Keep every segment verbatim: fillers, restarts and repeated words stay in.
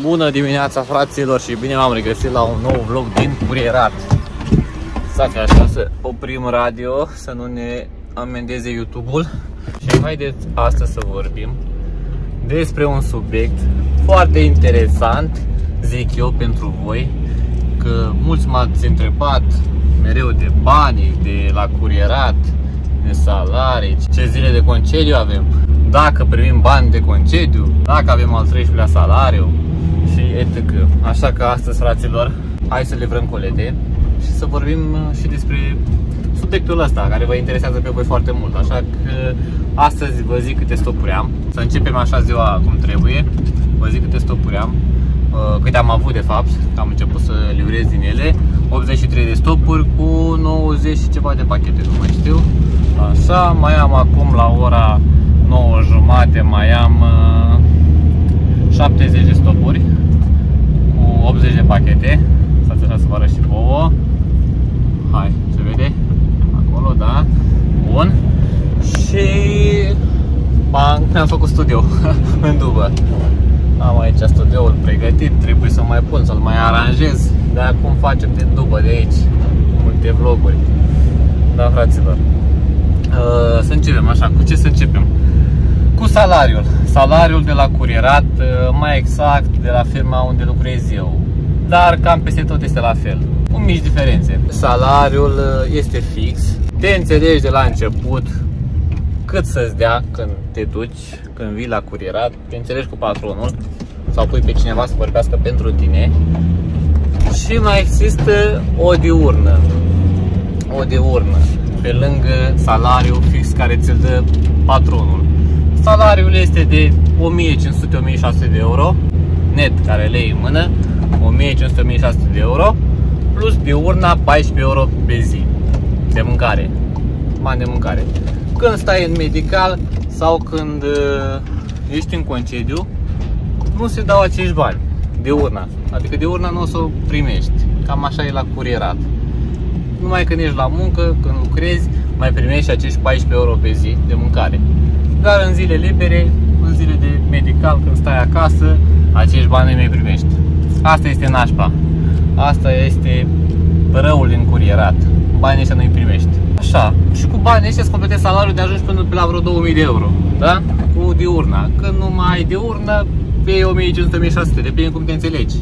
Bună dimineața, fraților, și bine m-am regăsit la un nou vlog din Curierat. Stați așa să oprim radio, să nu ne amendeze YouTube-ul. Și haideți astăzi să vorbim despre un subiect foarte interesant, zic eu, pentru voi. Că mulți m-ați întrebat mereu de bani, de la Curierat, de salarii, ce zile de concediu avem, dacă primim bani de concediu, dacă avem al treizeci la sută salariu și et cetera. Așa că astăzi, fraților, hai să le vrem colete și să vorbim și despre subiectul ăsta care vă interesează pe voi foarte mult. Așa că astăzi vă zic câte stopuri am, să începem așa ziua cum trebuie. Vă zic câte stopuri am, câte am avut de fapt, am început să livrez din ele. Optzeci și trei de stopuri cu nouăzeci și ceva de pachete, nu mai știu. Așa, mai am acum la ora nouă jumate, mai am șaptezeci de stopuri cu optzeci de pachete. Stați așa să vă arăt și vouă. Hai, se vede? Acolo, da. Bun. Și bang, ne-am făcut studio în dubă. Am aici studioul pregătit, trebuie să mai pun, să-l mai aranjez. Dar cum facem din dubă de aici multe vloguri. Da, fraților, să începem așa. Cu ce să începem? Cu salariul. Salariul de la Curierat, mai exact de la firma unde lucrez eu. Dar cam peste tot este la fel, cu mici diferențe. Salariul este fix. Te înțelegi de la început cât să-ți dea când te duci, când vii la Curierat. Te înțelegi cu patronul sau pui pe cineva să vorbească pentru tine. Și mai există o diurnă. O diurnă pe lângă salariul fix care ți-l dă patronul. Salariul este de o mie cinci sute - o mie șase sute de euro net, care le iei în mână, o mie cinci sute - o mie șase sute de euro, plus diurna paisprezece euro pe zi de mâncare, bani de mâncare. Când stai în medical sau când ești în concediu, nu se dau acești bani diurna, adică diurna nu o să o primești. Cam așa e la Curierat. Numai când ești la muncă, când lucrezi, mai primești acești paisprezece euro pe zi de mâncare. Dar în zile libere, în zile de medical, când stai acasă, acești bani nu-i primești. Asta este nașpa. Asta este răul din Curierat. Banii ăștia nu-i primești. Așa, și cu banii ăștia îți completezi salariul de ajungi până la vreo două mii de euro. Da? Cu diurna. Când nu mai ai diurnă, pe o mie cinci sute - o mie șase sute, depinde cum te înțelegi.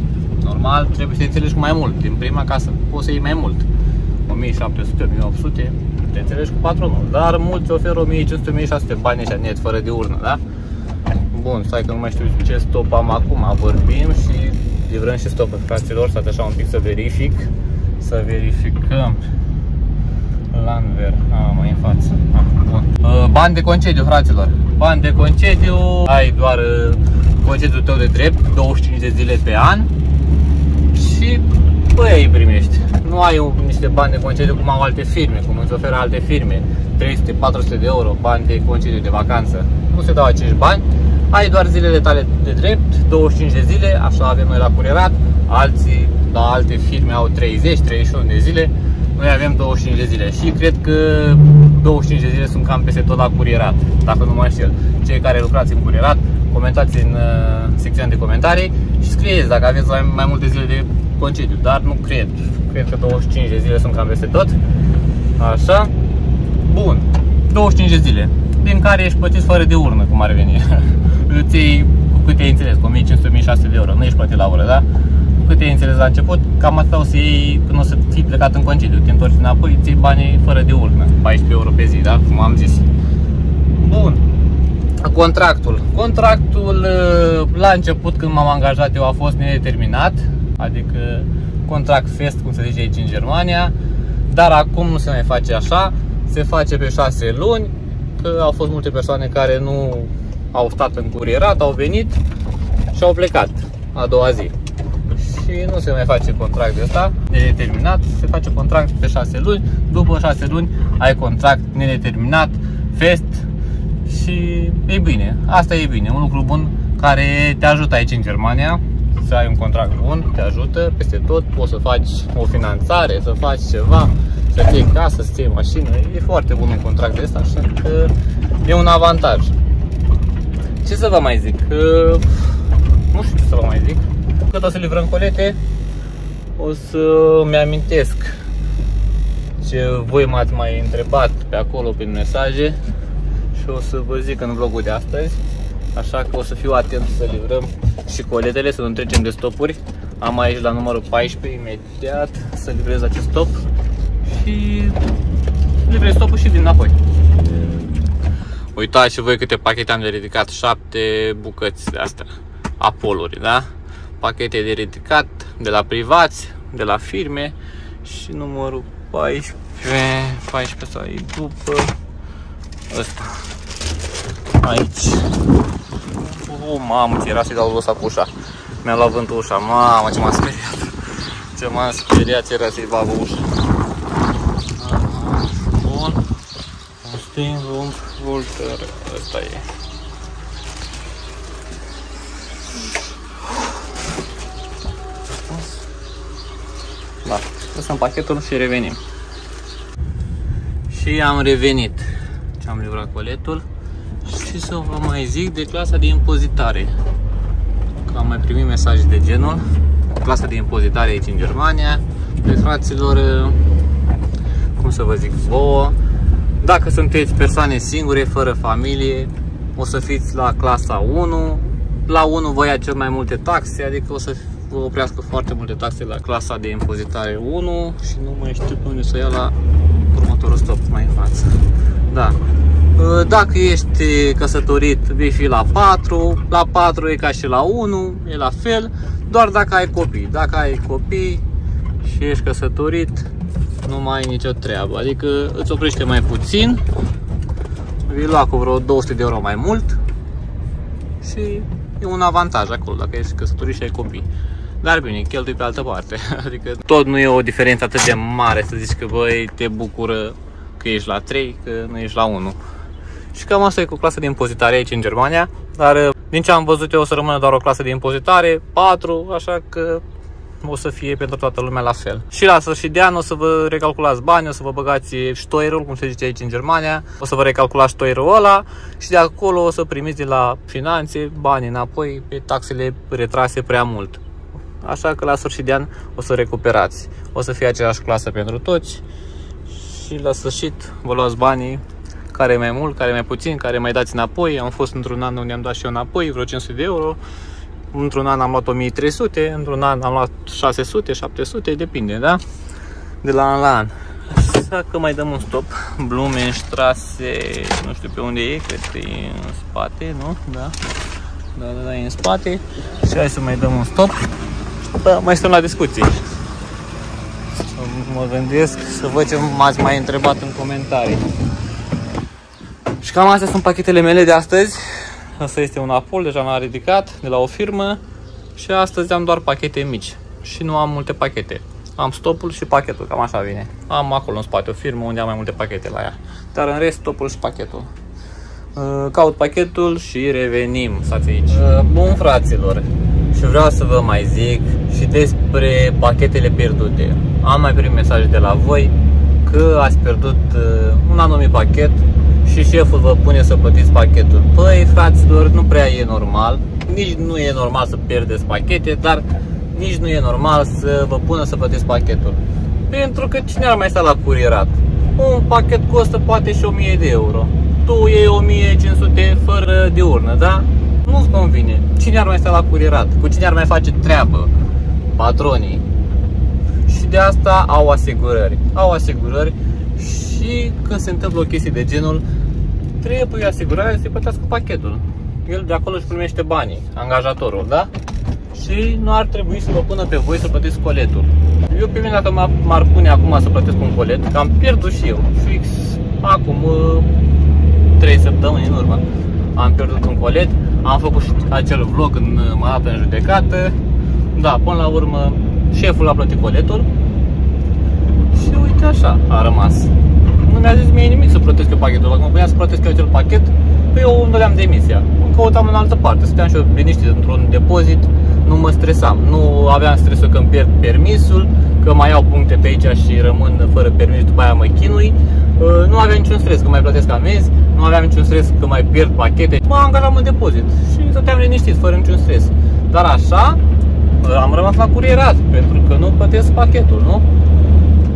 Normal, trebuie să te înțelegi cu mai mult. Din prima casă poți să iei mai mult. o mie șapte sute - o mie opt sute, te înțelegi cu patronul, dar mulți oferă o mie cinci sute - o mie șase sute bani ăștia net, fără diurnă, da? Bun, stai că nu mai știu ce stop am acum, vorbim și livrăm și stop, fraților, stați așa un pic să verific, să verificăm. Landwehr, a, mai în față, a, bun. Bani de concediu, fraților, bani de concediu, ai doar concediul tău de drept, douăzeci și cinci de zile pe an și băi, îi primești. Nu ai niște bani de concediu cum au alte firme, cum îți oferă alte firme, trei sute - patru sute de euro, bani de concediu de vacanță. Nu se dau acești bani, ai doar zilele tale de drept, douăzeci și cinci de zile, așa avem noi la Curierat, alții la alte firme au treizeci - treizeci și unu de zile, noi avem douăzeci și cinci de zile și cred că douăzeci și cinci de zile sunt cam peste tot la Curierat, dacă nu mă înșel. Cei care lucrați în Curierat, comentați în secțiunea de comentarii și scrieți dacă aveți mai multe zile de concediu, dar nu cred. Cred că douăzeci și cinci de zile sunt cam peste tot. Așa. Bun. douăzeci și cinci de zile, din care ești plătit fără de urnă, cum ar veni. Îți iei cu cât te-ai înțeles, cu o mie cinci sute - o mie șase sute de euro. Nu ești plătit la oră, da? Cu cât te-ai înțeles la început, cam atât o să iei când o să fii plecat în concediu. Te întorci înapoi, îți iei banii fără de urnă. paisprezece euro pe zi, da? Cum am zis. Bun. Contractul. Contractul la început, când m-am angajat eu, a fost nedeterminat. Adică contract fest, cum se zice aici în Germania. Dar acum nu se mai face așa. Se face pe șase luni. Că au fost multe persoane care nu au stat în Curierat, au venit și au plecat a doua zi. Și nu se mai face contract de ăsta nedeterminat. Se face contract pe șase luni. După șase luni ai contract nedeterminat fest. Și e bine, asta e bine. Un lucru bun care te ajută aici în Germania. Să ai un contract bun, te ajută peste tot, poți să faci o finanțare, să faci ceva, să-ți iei casă, să-ți iei mașină. E foarte bun un contract de ăsta, așa că e un avantaj. Ce să vă mai zic? Nu știu ce să vă mai zic. tot o să livrăm colete. O să-mi amintesc ce voi m-ați mai întrebat pe acolo prin mesaje și o să vă zic în vlogul de astăzi. Așa că o să fiu atent să livrăm și coletele, să nu trecem de stopuri. Am aici la numărul paisprezece imediat să livrez acest stop și livrez stopul și vin înapoi. Uitați și voi câte pachete am de ridicat, șapte bucăți de astea, apoluri, da? Pachete de ridicat de la privați, de la firme și numărul paisprezece, paisprezece sau e după ăsta. Aici. O, mamă, ce era să-i dau ăsta cu ușa. Mi-a luat vântul ușa, mamă, ce m-a speriat. Ce m-a speriat, ce era să-i babă ușa. Bun. Sting, lung, volter, ăsta e. Da, lăsăm pachetul și revenim. Și am revenit. Ce am livrat coletul. Și să vă mai zic de clasa de impozitare, că am mai primit mesaje de genul. Clasa de impozitare aici în Germania. Pe fraților, cum să vă zic vouă, dacă sunteți persoane singure, fără familie, o să fiți la clasa unu. La unu vă ia cel mai multe taxe, adică o să vă oprească foarte multe taxe la clasa de impozitare unu și nu mai știu pe unde să ia la următorul stop mai în față. Da. Dacă ești căsătorit, vei fi la patru, la patru e ca și la unu, e la fel, doar dacă ai copii. Dacă ai copii și ești căsătorit, nu mai ai nicio treabă, adică îți oprește mai puțin, vei lua cu vreo două sute de euro mai mult și e un avantaj acolo, dacă ești căsătorit și ai copii. Dar bine, cheltui pe altă parte, adică tot nu e o diferență atât de mare să zici că băi, te bucură că ești la trei, că nu ești la unu. Și cam asta e cu clasa de impozitare aici în Germania, dar din ce am văzut eu o să rămână doar o clasă de impozitare, patru, așa că o să fie pentru toată lumea la fel. Și la sfârșit de an o să vă recalculați bani, o să vă băgați ștoierul, cum se zice aici în Germania, o să vă recalculați ștoierul ăla și de acolo o să primiți de la finanțe bani înapoi pe taxele retrase prea mult. Așa că la sfârșit de an o să recuperați. O să fie aceeași clasă pentru toți și la sfârșit vă luați banii, care mai mult, care mai puțin, care mai dați înapoi. Am fost într-un an unde am dat și eu înapoi vreo cinci sute de euro, într-un an am luat o mie trei sute, într-un an am luat șase sute, șapte sute, depinde, da? De la an la an. Așa că mai dăm un stop, Blumenstraße, nu știu pe unde e, cred că e în spate, nu? Da, da, da, da, e în spate. Și hai să mai dăm un stop, da, mai stăm la discuții. Mă gândesc să văd ce m-ați mai întrebat în comentarii. Și cam astea sunt pachetele mele de astăzi. Asta este un apol, deja m-a ridicat de la o firmă. Și astăzi am doar pachete mici. Și nu am multe pachete. Am stopul și pachetul, cam așa vine. Am acolo în spate o firmă unde am mai multe pachete la ea. Dar în rest stopul și pachetul. Caut pachetul și revenim. Stați aici. Bun, fraților, și vreau să vă mai zic și despre pachetele pierdute. Am mai primit mesaje de la voi că ați pierdut un anumit pachet și șeful vă pune să plătiți pachetul. Păi, fraților, nu prea e normal. Nici nu e normal să pierdeți pachete, dar nici nu e normal să vă pună să plătiți pachetul. Pentru că cine ar mai sta la curierat? Un pachet costă poate și o mie de euro. Tu iei o mie cinci sute fără diurnă, da? Nu-ți convine. Cine ar mai sta la curierat? Cu cine ar mai face treabă? Patronii. Și de asta au asigurări. Au asigurări și când se întâmplă o chestie de genul, trebuie asigurarea să-i plătească pachetul. El de acolo își primește banii, angajatorul, da? Și nu ar trebui să vă pună pe voi să plătiți coletul. Eu pe mine, dacă m-ar pune acum să plătesc un colet, că am pierdut și eu, fix acum trei săptămâni în urmă, am pierdut un colet, am făcut și acel vlog în arată în judecată, da, până la urmă șeful a plătit coletul și uite așa a rămas. Nu mi-a zis mie nimic să plătesc eu pachetul. Dacă mă punea să plătesc eu acel pachet, păi eu îmi dădeam demisia. Îmi căutam în altă parte. Stăteam și eu liniștit într-un depozit, nu mă stresam. Nu aveam stresul că îmi pierd permisul, că mai iau puncte pe aici și rămân fără permis, după aia mă chinui. Nu aveam niciun stres că mai plătesc amenzi, nu aveam niciun stres că mai pierd pachete. Mă angajam în depozit și stăteam liniștit, fără niciun stres. Dar așa am la curierat, pentru că nu plătesc pachetul, nu?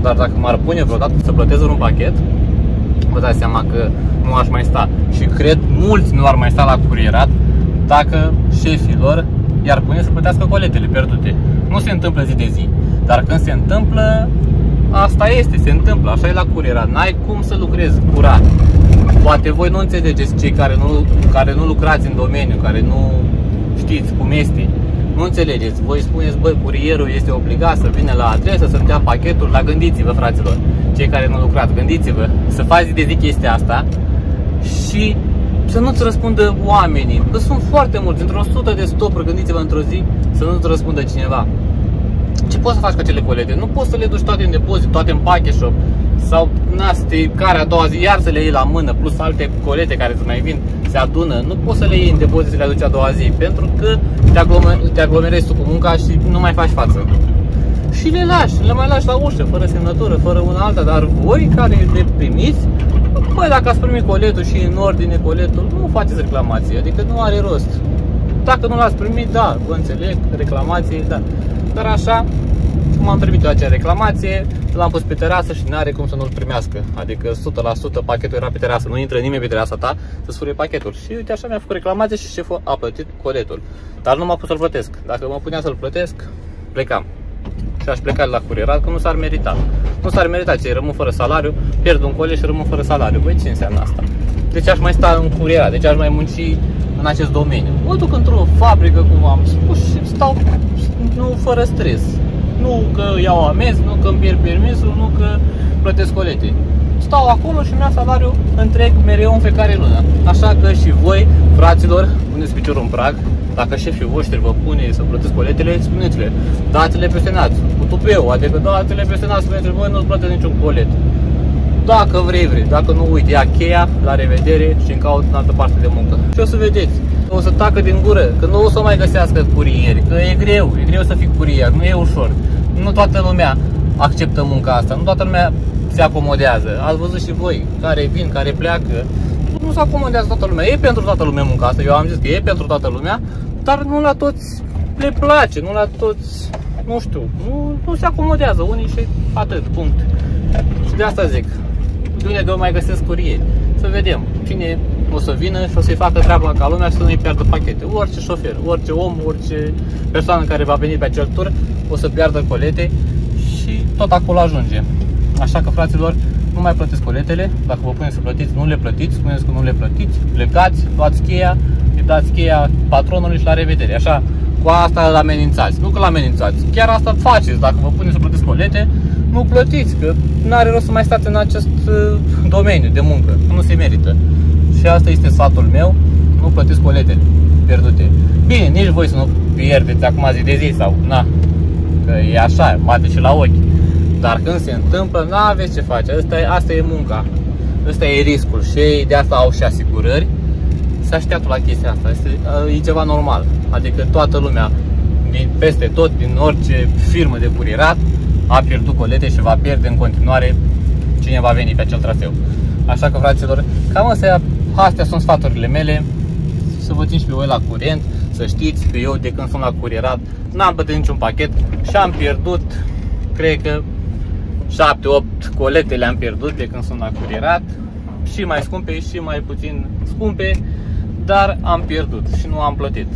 Dar dacă m-ar pune vreodată să plătesc un pachet, vă dați seama că nu aș mai sta. Și cred, mulți nu ar mai sta la curierat dacă șefii lor i-ar pune să plătească coletele pierdute. Nu se întâmplă zi de zi, dar când se întâmplă, asta este, se întâmplă, așa e la curierat. N-ai cum să lucrezi curat. Poate voi nu înțelegeți, cei care nu, care nu lucrați în domeniu, care nu știți cum este, nu înțelegeți. Voi spuneți, băi, curierul este obligat să vină la adresă, să-mi dea pachetul, dar gândiți-vă, fraților, cei care nu lucrați, gândiți-vă să faci zi de zi chestia asta și să nu-ți răspundă oamenii, că sunt foarte mulți, într-o sută de stopuri, gândiți-vă într-o zi, să nu-ți răspundă cineva. Ce poți să faci cu acele colete? Nu poți să le duci toate în depozit, toate în package shop sau naste, care a doua zi iar să le iei la mână, plus alte colete care îți mai vin, se adună. Nu poți să le iei în depozit să le aduci a doua zi, pentru că te, aglomer, te aglomerezi tu cu munca și nu mai faci față. Și le lași, le mai lași la ușă, fără semnătură, fără una alta, dar voi care le primiți, băi, dacă ați primit coletul și în ordine coletul, nu faceți reclamație, adică nu are rost. Dacă nu l-ați primit, da, vă înțeleg, reclamație, da. Dar așa, cum am primit eu acea reclamație, l-am pus pe terasă și nu are cum să nu-l primească. Adică o sută la sută pachetul era pe terasă, nu intră nimeni pe terasa ta să-ți fure pachetul. Și uite așa mi-a făcut reclamație și șeful a plătit coletul. Dar nu m-a pus să-l plătesc. Dacă mă punea să-l plătesc, plecam. Și aș pleca la curierat, că nu s-ar merita. Nu s-ar merita, ce rămân fără salariu, pierd un colet și rămân fără salariu. Băi, ce înseamnă asta? Deci aș mai sta în curierat, deci aș mai munci în acest domeniu. Mă duc într-o fabrică, cum am spus, și stau nu fără stres. Nu că iau amenzi, nu că îmi pierd permisul, nu că plătesc colete. Stau acolo și mi-a salariu întreg mereu în fiecare lună. Așa că și voi, fraților, puneți piciorul în prag. Dacă șefii voștri vă pune să plătiți coletele, spuneți-le, dați-le pe senat, cu tupeu, adică dați-le pe senat, spuneți-le, voi nu-ți plătesc niciun colet. Dacă vrei, vrei, dacă nu, uite, ia cheia, la revedere și-mi caut în altă parte de muncă. Și o să vedeți, o să tacă din gură, că nu o să mai găsească curieri, că e greu, e greu să fii curier, nu e ușor. Nu toată lumea acceptă munca asta, nu toată lumea se acomodează. Ați văzut și voi, care vin, care pleacă, nu se acomodează toată lumea. E pentru toată lumea munca asta, eu am zis că e pentru toată lumea, dar nu la toți le place, nu la toți, nu știu, nu, nu se acomodează unii și atât, punct. Și de asta zic, de unde mai găsesc curieri? Să vedem cine o să vină și o să-i facă treaba ca lumea și să nu-i pierdă pachete. Orice șofer, orice om, orice persoană care va veni pe acel tur o să piardă colete și tot acolo ajunge. Așa că, fraților, nu mai plătiți coletele, dacă vă puneți să plătiți, nu le plătiți, spuneți că nu le plătiți, plecați, luați cheia, îi dați cheia patronului și la revedere. Așa, cu asta îl amenințați, nu că îl amenințați, chiar asta faceți, dacă vă puneți să plătiți colete, nu plătiți, că nu are rost să mai stați în acest domeniu de muncă, nu se merită. Și asta este sfatul meu, nu plătiți coletele pierdute. Bine, nici voi să nu pierdeți acum zi de zi sau, na, că e așa, bate și la ochi. Dar când se întâmplă, nu aveți ce face, asta e, asta e munca, asta e riscul și de asta au și asigurări. Se așteaptă la chestia asta, este, e ceva normal, adică toată lumea, din peste tot, din orice firmă de curierat, a pierdut colete și va pierde în continuare cine va veni pe acel traseu. Așa că, fraților, cam astea, astea sunt sfaturile mele, să vă țin și pe voi la curent, să știți că eu de când sunt la curierat n-am plătit niciun pachet și am pierdut, cred că, șapte opt colete le-am pierdut de când sunt la curierat, și mai scumpe și mai puțin scumpe, dar am pierdut și nu am plătit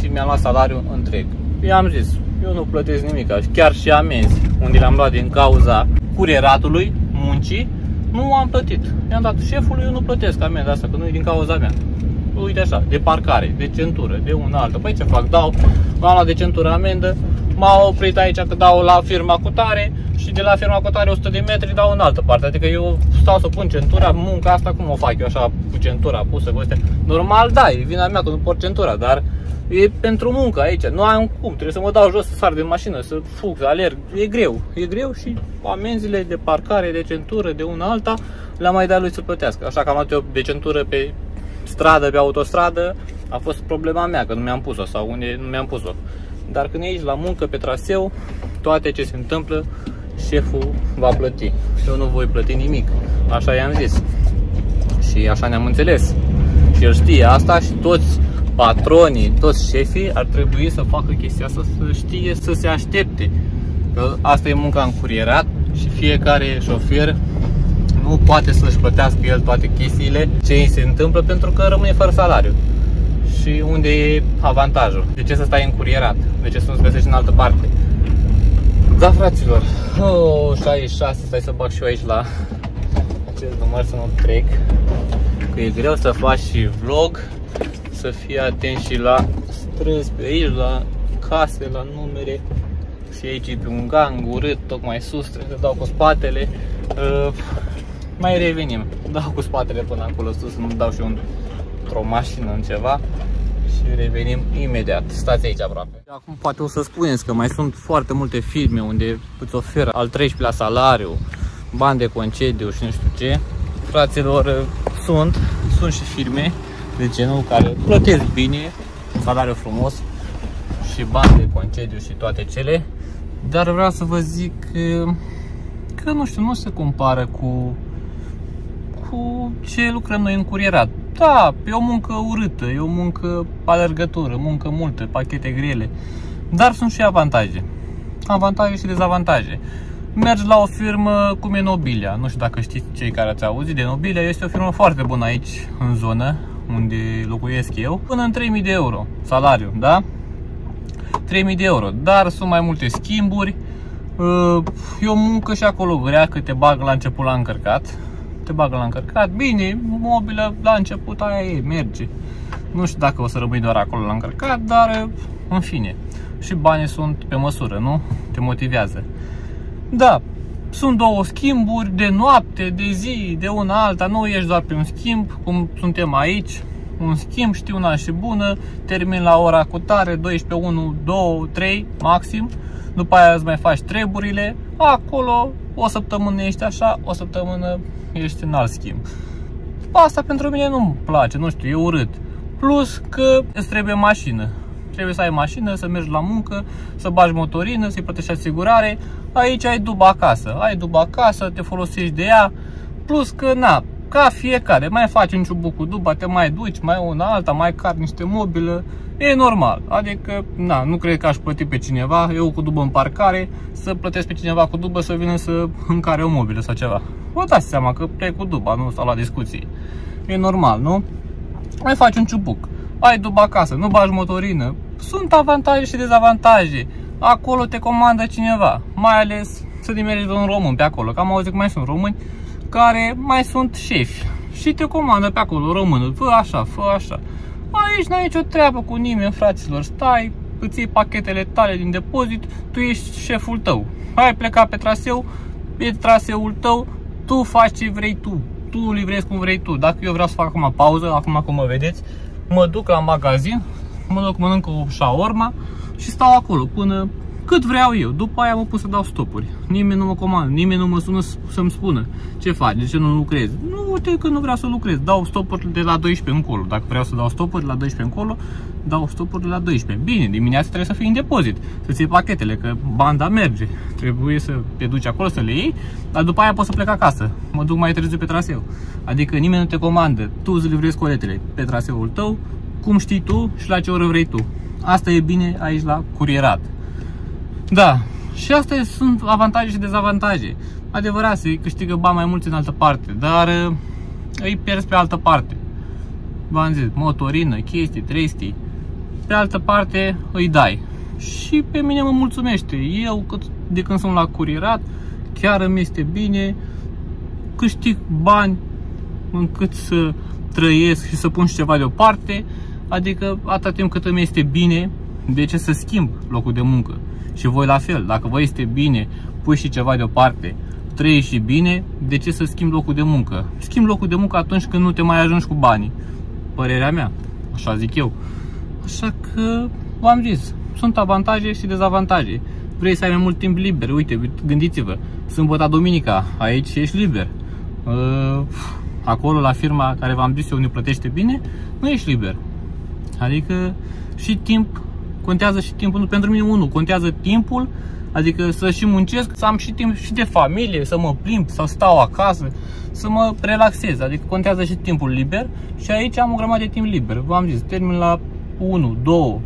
și mi-am luat salariul întreg. Eu am zis, eu nu plătesc nimic, chiar și amenzi unde le-am luat din cauza curieratului, muncii, nu am plătit. I-am dat șefului, eu nu plătesc amenzi asta, că nu e din cauza mea. Uite așa, de parcare, de centură, de una altă, păi ce fac, dau, m-am luat de centură amendă, m-a oprit aici că dau la firma cu tare și de la firma cu tare o sută de metri dau în altă parte. Adică eu stau să pun centura, munca asta cum o fac eu așa cu centura pusă cu astea? Normal, da, e vina mea că nu port centura, dar e pentru muncă aici, nu am cum, trebuie să mă dau jos, să sar din mașină, să fug, să alerg, e greu, e greu și amenziile de parcare, de centură, de una alta, le-am mai dat lui să plătească. Așa că am luat eu de centură pe stradă, pe autostradă, a fost problema mea că nu mi-am pus-o sau unde nu mi-am pus-o. Dar când e aici la muncă, pe traseu, toate ce se întâmplă, șeful va plăti. Eu nu voi plăti nimic, așa i-am zis. Și așa ne-am înțeles. Și el știe asta și toți patronii, toți șefii ar trebui să facă chestia asta, să știe, să se aștepte. Că asta e munca în curierat și fiecare șofer nu poate să-și plătească el toate chestiile ce îi se întâmplă, pentru că rămâne fără salariu. Și unde e avantajul? De ce să stai în curierat? De ce să nu-ți găsești în altă parte? Da, fraților, oh, șaizeci și șase, stai să bag și eu aici la acest număr să nu trec. Că e greu să faci și vlog, să fii atent și la strâns pe aici, la case, la numere. Și aici e pe un gang urât, tocmai sus, trebuie să dau cu spatele. Uh, mai revenim, dau cu spatele până acolo sus, nu dau și un într-o mașină, în ceva, și revenim imediat. Stați aici aproape. Acum poate o să spuneți că mai sunt foarte multe filme unde îți oferă al treizeci la sută salariu, bani de concediu și nu știu ce. Fraților, sunt, sunt și filme de genul care plătesc bine, salariu frumos și bani de concediu și toate cele, dar vreau să vă zic că, că nu știu, nu se compară cu cu ce lucrăm noi în curierat. Da, e o muncă urâtă, e o muncă alergătură, muncă multă, pachete grele, dar sunt și avantaje. Avantaje și dezavantaje. Mergi la o firmă cum e Nobilia, nu știu dacă știți cei care ați auzit de Nobilia, este o firmă foarte bună aici, în zonă, unde locuiesc eu, până în trei mii de euro salariu, da? trei mii de euro, dar sunt mai multe schimburi, e o muncă și acolo grea, că te bag la început la încărcat. Te bagă la încărcat, bine, mobilă la început aia e, merge. Nu știu dacă o să rămâi doar acolo la încărcat, dar în fine. Și banii sunt pe măsură, nu? Te motivează. Da, sunt două schimburi, de noapte, de zi, de una alta, nu ieși doar pe un schimb, cum suntem aici. Un schimb, știu una și bună, termin la ora cu tare, douăsprezece, unu, doi, trei maxim. După aia îți mai faci treburile, acolo o săptămână ești așa, o săptămână ești în alt schimb. Asta pentru mine nu-mi place, nu știu, e urât. Plus că îți trebuie mașină. Trebuie să ai mașină, să mergi la muncă, să bagi motorină, să-i plătești asigurare. Aici ai duba acasă, ai duba acasă, te folosești de ea. Plus că, na, ca fiecare, mai faci un ciubuc cu duba, te mai duci, mai una alta, mai cari niște mobilă. E normal, adică, na, nu cred că aș plăti pe cineva, eu cu dubă în parcare, să plătesc pe cineva cu dubă să vină să încare o mobilă sau ceva. Vă dați seama că plec cu duba, nu stau la discuții. E normal, nu? Mai faci un ciubuc, ai duba acasă, nu bagi motorină. Sunt avantaje și dezavantaje. Acolo te comandă cineva, mai ales să dimeriți de un român pe acolo, că am auzit că mai sunt români care mai sunt șefi și te comandă pe acolo românul, fă așa, fă așa. Aici n-ai nicio treabă cu nimeni, fraților, stai, îți iei pachetele tale din depozit, tu ești șeful tău. Hai pleca pe traseu, e traseul tău, tu faci ce vrei tu, tu livrezi cum vrei tu. Dacă eu vreau să fac acum pauză, acum cum mă vedeți, mă duc la magazin, mă duc, mănânc o shawarma și stau acolo până cât vreau eu. După aia mă pun să dau stopuri, nimeni nu mă comandă, nimeni nu mă sună să-mi spună ce faci, de ce nu lucrezi. Nu, uite că nu vreau să lucrez, dau stopuri de la douăsprezece încolo. Dacă vreau să dau stopuri de la douăsprezece încolo, dau stopuri de la douăsprezece. Bine, dimineața trebuie să fii în depozit, să-ți iei pachetele, că banda merge, trebuie să te duci acolo să le iei, dar după aia poți să plec acasă, mă duc mai târziu pe traseu. Adică nimeni nu te comandă, tu îți livrezi coletele pe traseul tău, cum știi tu și la ce oră vrei tu. Asta e bine aici la curierat. Da, și astea sunt avantaje și dezavantaje. Adevărat, se câștigă bani mai mulți în altă parte, dar îi pierzi pe altă parte. V-am zis, motorină, chestii, trestii, pe altă parte îi dai. Și pe mine mă mulțumește. Eu, de când sunt la curierat, chiar îmi este bine, câștig bani încât să trăiesc și să pun și ceva deoparte, adică atâta timp cât îmi este bine, de ce să schimb locul de muncă? Și voi la fel, dacă vă este bine, pui și ceva deoparte, trăiești și bine, de ce să schimbi locul de muncă? Schimbi locul de muncă atunci când nu te mai ajungi cu banii. Părerea mea, așa zic eu. Așa că, v-am zis, sunt avantaje și dezavantaje. Vrei să ai mai mult timp liber, uite, gândiți-vă, sâmbătă, duminica, aici ești liber. Acolo, la firma care v-am zis eu, ne plătește bine, nu ești liber. Adică și timp. Contează și timpul, pentru mine unul, contează timpul, adică să și muncesc, să am și timp și de familie, să mă plimb, să stau acasă, să mă relaxez, adică contează și timpul liber și aici am o grămadă de timp liber. V-am zis, termin la unu, doi,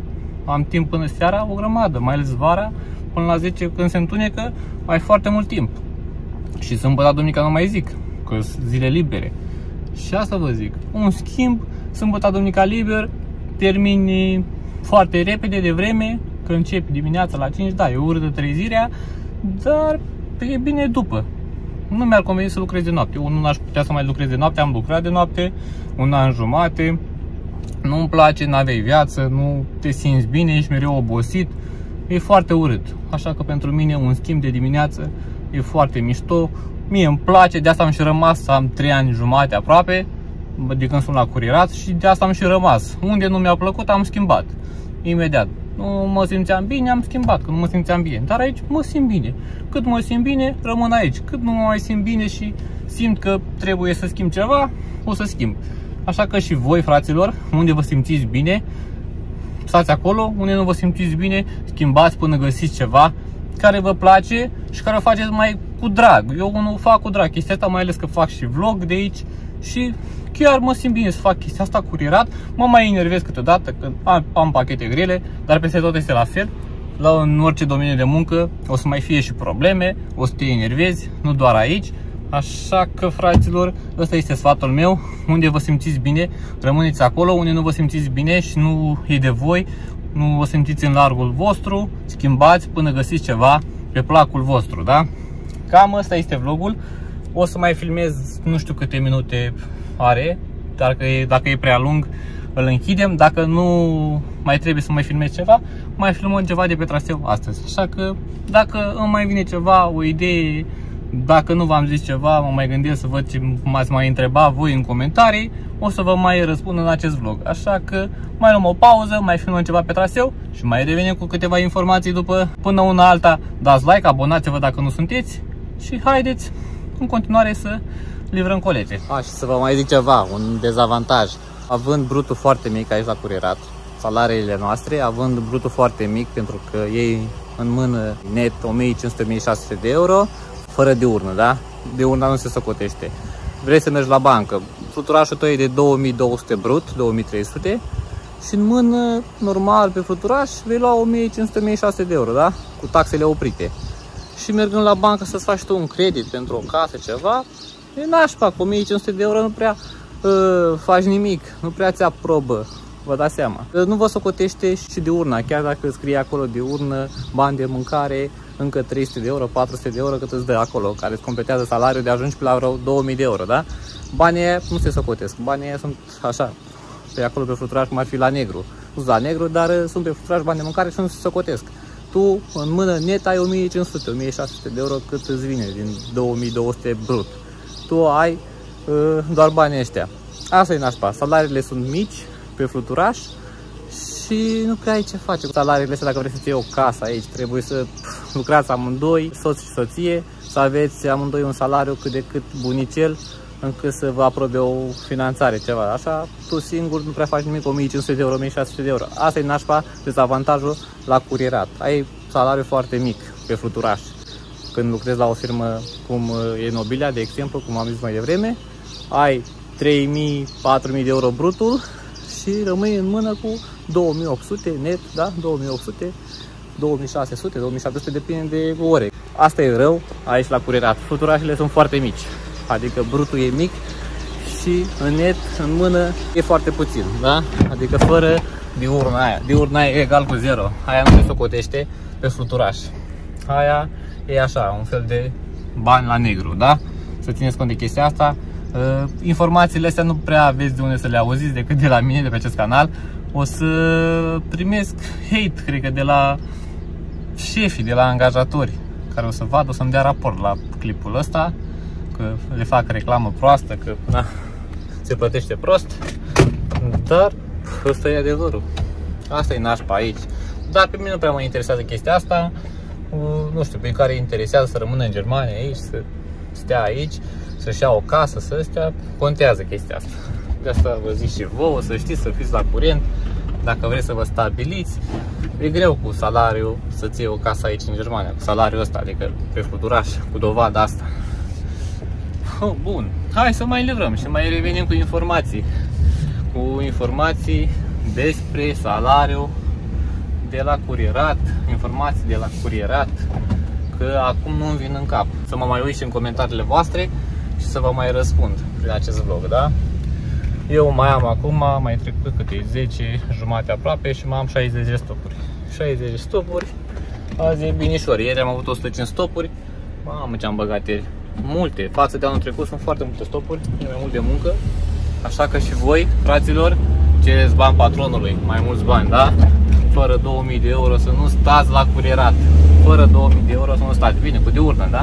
am timp până seara, o grămadă, mai ales vara, până la zece când se întunecă, ai foarte mult timp. Și sâmbătă, duminica nu mai zic, că sunt zile libere. Și asta vă zic, un schimb, sâmbătă, duminica liber, termini foarte repede, de vreme, că începi dimineața la cinci, da, e urâtă trezirea, dar e bine după. Nu mi-ar conveni să lucrez de noapte. Eu nu aș putea să mai lucrez de noapte, am lucrat de noapte un an jumate, nu-mi place, n-aveai viață, nu te simți bine, ești mereu obosit, e foarte urât. Așa că pentru mine un schimb de dimineață e foarte mișto, mie îmi place, de asta am și rămas, am trei ani jumate aproape, de când sunt la Curierat și de asta am și rămas. Unde nu mi-a plăcut, am schimbat imediat. Nu mă simțeam bine, am schimbat, că nu mă simțeam bine. Dar aici mă simt bine. Cât mă simt bine, rămân aici. Cât nu mă mai simt bine și simt că trebuie să schimb ceva, o să schimb. Așa că și voi, fraților, unde vă simțiți bine, stați acolo. Unde nu vă simțiți bine, schimbați până găsiți ceva care vă place și care o faceți mai cu drag. Eu nu fac cu drag chestia asta, mai ales că fac și vlog de aici și chiar mă simt bine să fac chestia asta, Curierat. Mă mai enervez câteodată când am, am pachete grele, dar peste tot este la fel. La, în orice domeniu de muncă o să mai fie și probleme, o să te enervezi, nu doar aici. Așa că, fraților, ăsta este sfatul meu. Unde vă simțiți bine, rămâneți acolo. Unde nu vă simțiți bine și nu e de voi, nu vă simțiți în largul vostru, schimbați până găsiți ceva pe placul vostru, da? Cam ăsta este vlogul. O să mai filmez, nu știu câte minute are, dar că e, dacă e prea lung, îl închidem. Dacă nu mai trebuie să mai filmez ceva, mai filmăm ceva de pe traseu astăzi. Așa că dacă îmi mai vine ceva, o idee, dacă nu v-am zis ceva, mă mai gândesc să văd ce m-ați mai întrebat voi în comentarii, o să vă mai răspund în acest vlog. Așa că mai luăm o pauză, mai filmăm ceva pe traseu și mai revenim cu câteva informații după. Până una alta, dați like, abonați-vă dacă nu sunteți și haideți în continuare să livrăm colete. A, și să vă mai zic ceva, un dezavantaj. Având brutul foarte mic aici la Curierat, salariile noastre, având brutul foarte mic, pentru că ei în mână net o mie cinci sute - o mie șase sute de euro, fără diurnă, da? Diurna nu se socotește. Vrei să mergi la bancă, fluturașul tău e de două mii două sute brut, două mii trei sute, și în mână, normal, pe fluturaș, vei lua o mie cinci sute - o mie șase sute de euro, da? Cu taxele oprite. Și mergând la bancă să-ți faci tu un credit pentru o casă, ceva, e nașpa, cu o mie cinci sute de euro nu prea uh, faci nimic, nu prea ți aprobă, vă dați seama. Nu vă socotește și diurna, chiar dacă scrie acolo diurnă, bani de mâncare, încă trei sute de euro, patru sute de euro cât îți dă acolo, care îți completează salariul de ajungi pe la vreo două mii de euro, da? Banii aia nu se socotesc, banii aia sunt așa, pe acolo pe fluturaș, cum ar fi la negru. Nu la negru, dar sunt pe fluturaș bani de mâncare și nu se socotesc. Tu în mână net ai o mie cinci sute - o mie șase sute de euro cât îți vine din două mii două sute brut. Tu ai uh, doar banii ăștia. Asta e nașpa, salariile sunt mici pe fluturaș și nu prea ai ce face cu salariile astea. Dacă vrei să-ți iei o casă aici, trebuie să pf, lucrați amândoi, soț și soție, să aveți amândoi un salariu cât de cât bunicel, încât să vă aprobe o finanțare, ceva. Așa, tu singur nu prea faci nimic, o mie cinci sute de euro, o mie șase sute de euro. Asta e nașpa, dezavantajul la Curierat. Ai salariu foarte mic pe fluturaș. Când lucrezi la o firmă cum e Nobilia, de exemplu, cum am zis mai devreme, ai trei mii - patru mii de euro brutul și rămâi în mână cu două mii opt sute net, da? două mii opt sute, două mii șase sute, două mii șapte sute, depinde de ore. Asta e rău aici la Curierat. Fluturașele sunt foarte mici, adică brutul e mic și în net, în mână, e foarte puțin, da? Adică fără diurna aia. Diurna e egal cu zero, aia nu se socotește pe fluturaș. Aia e așa, un fel de bani la negru, da? Să țineți cont de chestia asta. Informațiile astea nu prea aveți de unde să le auziți decât de la mine, de pe acest canal. O să primesc hate, cred că, de la șefii, de la angajatori, care o să vadă, o să-mi dea raport la clipul ăsta, că le fac reclamă proastă, că na, se plătește prost. Dar ăsta e adevărul. Asta e nașpa aici. Dar pe mine nu prea mă interesează chestia asta. Nu știu, pe care interesează să rămână în Germania aici, să stea aici, să-și ia o casă, să stea, contează chestia asta. De asta vă zic și vouă, să știți, să fiți la curent, dacă vreți să vă stabiliți. E greu cu salariul să-ți iei o casă aici în Germania, cu salariul ăsta, adică pe fluturaș, cu dovada asta. Bun, hai să mai livrăm și mai revenim cu informații. Cu informații despre salariu de la curierat, informații de la curierat, că acum nu-mi vin în cap. Să mă mai uit și în comentariile voastre și să vă mai răspund prin acest vlog, da? Eu mai am acum, mai trec pe câte zece jumate aproape și mai am șaizeci de stopuri. șaizeci de stopuri, azi e binișor, ieri am avut o sută cinci stopuri, mamă ce am băgat ieri, multe, față de anul trecut sunt foarte multe stopuri, e mai mult de muncă, așa că și voi, fraților, cereți bani patronului, mai mulți bani, da? Fără două mii de euro să nu stați la curierat, fără două mii de euro să nu stați, bine, cu diurnă, da?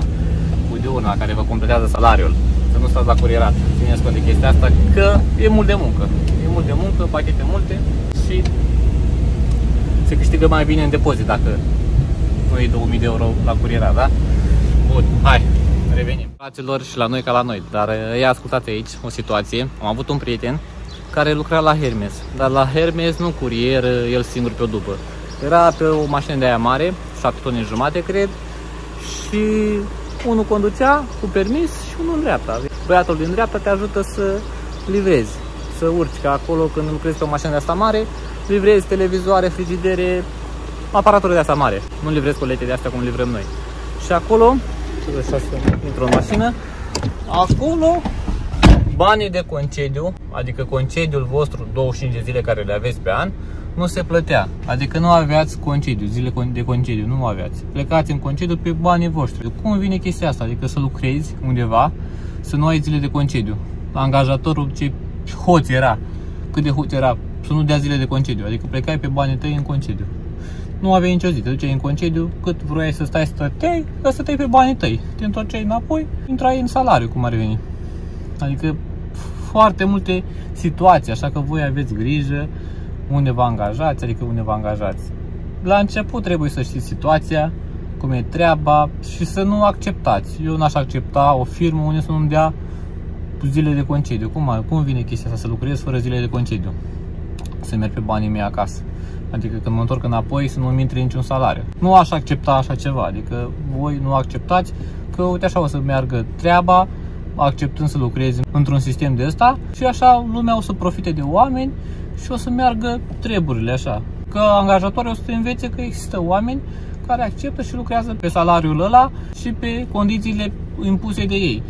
Cu diurna care vă completează salariul, să nu stați la curierat, țineți cont de chestia asta, că e mult de muncă, e mult de muncă, pachete multe și se câștigă mai bine în depozit dacă nu e două mii de euro la curierat, da? Bun, hai, revenim. Fraților, și la noi ca la noi, dar ia ascultați aici o situație. Am avut un prieten care lucra la Hermes, dar la Hermes nu curier el singur pe o după. Era pe o mașină de aia mare, șapte tone jumate, cred, și unul conducea cu permis și unul în dreapta. Băiatul din dreapta te ajută să livrezi, să urci, că acolo când lucrezi pe o mașină de asta mare, livrezi televizoare, frigidere, aparaturi de asta mare. Nu livrezi colete de astea cum livrăm noi. Și acolo, așa să intru în mașină, acolo banii de concediu, adică concediul vostru douăzeci și cinci de zile care le aveți pe an, nu se plătea. Adică nu aveați concediu, zile de concediu, nu aveați. Plecați în concediu pe banii voștri. Cum vine chestia asta? Adică să lucrezi undeva, să nu ai zile de concediu. Angajatorul ce hoț era, cât de hoț era, să nu dea zile de concediu. Adică plecai pe banii tăi în concediu. Nu aveai nicio zi, te duceai în concediu, cât vroiai să stai, stăteai, dar stăteai pe banii tăi. Te întorceai înapoi, intrai în salariu, cum ar veni. Adică foarte multe situații, așa că voi aveți grijă unde vă angajați, adică unde vă angajați. La început trebuie să știți situația, cum e treaba și să nu acceptați. Eu n-aș accepta o firmă unde să nu-mi dea zile de concediu. Cum, cum vine chestia asta să lucrez fără zile de concediu? Să merg pe banii mei acasă. Adică când mă întorc înapoi să nu-mi intre niciun salariu. Nu aș accepta așa ceva, adică voi nu acceptați că uite așa o să meargă treaba, acceptând să lucrezi într-un sistem de ăsta și așa lumea o să profite de oameni și o să meargă treburile așa. Că angajatorii o să te învețe că există oameni care acceptă și lucrează pe salariul ăla și pe condițiile impuse de ei.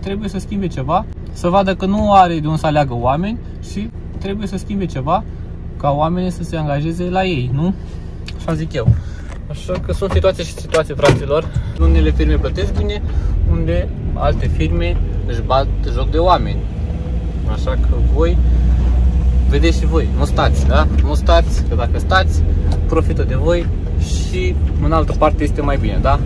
Trebuie să schimbe ceva, să vadă că nu are de unde să aleagă oameni și trebuie să schimbe ceva ca oamenii să se angajeze la ei, nu? Așa zic eu. Așa că sunt situații și situații, fraților. Unele firme plătesc bine, unde alte firme își bat joc de oameni. Așa că voi vedeți și voi, nu stați, da? Nu stați, că dacă stați, profită de voi și în altă parte este mai bine, da?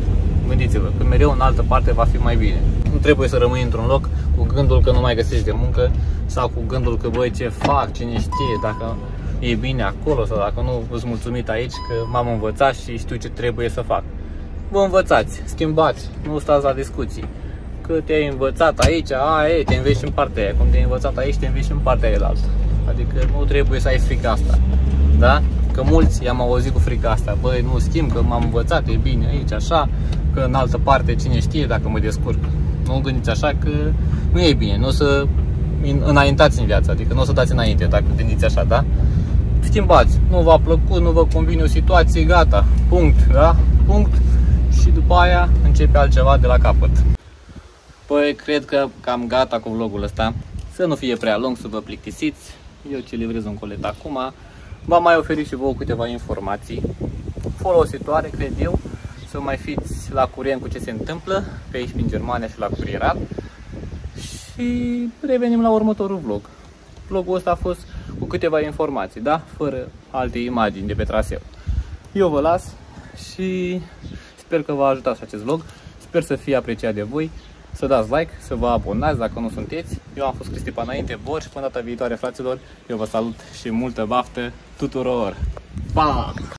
Gândiți-vă, că mereu în altă parte va fi mai bine. Nu trebuie să rămâi într-un loc cu gândul că nu mai găsești de muncă sau cu gândul că băi, ce fac, cine știe, dacă e bine acolo sau dacă nu v-ați mulțumit aici că m-am învățat și știu ce trebuie să fac. Vă învățați, schimbați, nu stați la discuții. Că te-ai învățat aici, a, e, te înveți în partea aia. Cum te-ai învățat aici, te înveți în partea aia altă. Adică nu trebuie să ai frica asta, da? Că mulți i-am auzit cu frica asta. Băi, nu schimb, că m-am învățat, e bine aici, așa, că în altă parte cine știe dacă mă descurc. Nu gândiți așa că nu e bine, nu o să înaintați în viață, adică nu o să dați înainte dacă gândiți așa, da? Schimbați, nu v-a plăcut, nu vă convine o situație, gata, punct, da? Punct și după aia începe altceva de la capăt. Păi cred că cam gata cu vlogul ăsta, să nu fie prea lung, să vă plictisiți, eu ce livrez un colet acum, v-am mai oferit și vouă câteva informații folositoare, cred eu, să mai fiți la curent cu ce se întâmplă pe aici prin Germania și la curierat și revenim la următorul vlog. Vlogul ăsta a fost cu câteva informații, da? Fără alte imagini de pe traseu. Eu vă las și sper că v-a ajutat și acest vlog, sper să fie apreciat de voi, să dați like, să vă abonați dacă nu sunteți. Eu am fost Cristi Panainte, Bor și până data viitoare, fraților, eu vă salut și multă baftă tuturor! Pa!